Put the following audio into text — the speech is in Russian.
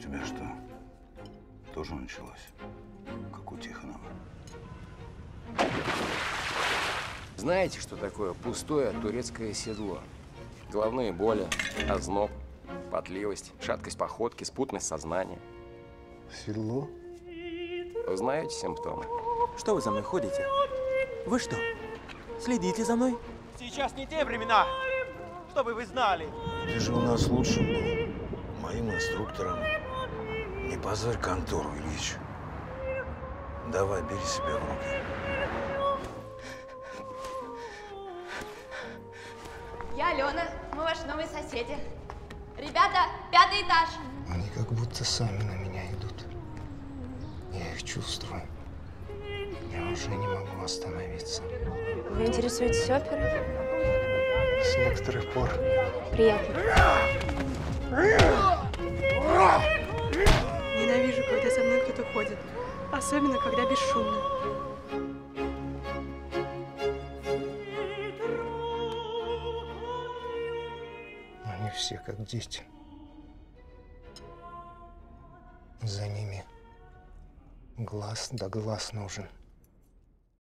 У тебя что, тоже началось, как у Тихонова? Знаете, что такое пустое турецкое седло? Головные боли, озноб, потливость, шаткость походки, спутность сознания. Седло? Вы знаете симптомы? Что вы за мной ходите? Вы что, следите за мной? Сейчас не те времена, чтобы вы знали. Ты же у нас лучшим был, моим инструктором. Не позорь контору, Ильич. Давай, бери себя в руки. Я Алена, мы ваши новые соседи. Ребята, 5-й этаж. Они как будто сами на меня идут. Я их чувствую. Я уже не могу остановиться. Вы интересуетесь оперой? С некоторых пор. Приятно. Ненавижу, когда со мной кто-то ходит. Особенно, когда бесшумно. Они все как дети. За ними глаз да глаз нужен.